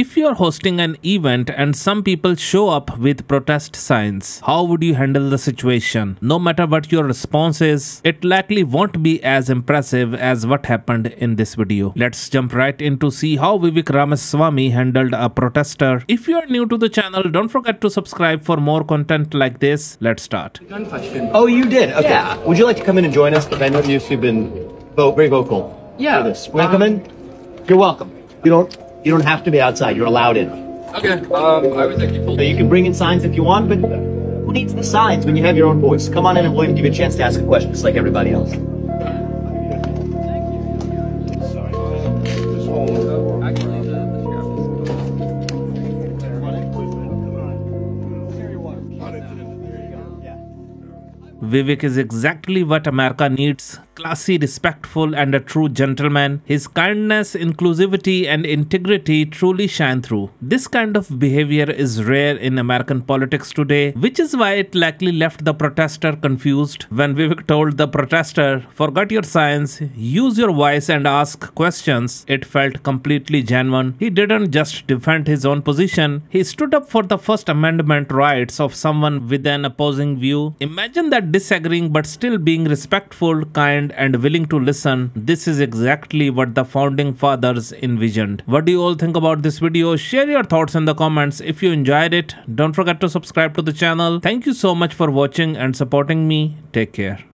If you're hosting an event and some people show up with protest signs, how would you handle the situation? No matter what your response is, it likely won't be as impressive as what happened in this video. Let's jump right in to see how Vivek Ramaswamy handled a protester. If you are new to the channel, don't forget to subscribe for more content like this. Let's start. Oh, you did? Okay. Yeah. Would you like to come in and join us? I know you've been very vocal. Yeah. For this. Welcome in. You're welcome. You don't have to be outside. You're allowed in. Okay. I was thinking. So you can bring in signs if you want, but who needs the signs when you have your own voice? Come on in, and we'll give you a chance to ask a question, just like everybody else. Vivek is exactly what America needs: classy, respectful, and a true gentleman. His kindness, inclusivity, and integrity truly shine through. This kind of behavior is rare in American politics today, which is why it likely left the protester confused when Vivek told the protester, "Forget your signs, use your voice and ask questions." It felt completely genuine. He didn't just defend his own position, he stood up for the First Amendment rights of someone with an opposing view. Imagine that disagreeing but still being respectful, kind, and willing to listen. This is exactly what the founding fathers envisioned. What do you all think about this video? Share your thoughts in the comments. If you enjoyed it, don't forget to subscribe to the channel. Thank you so much for watching and supporting me. Take care.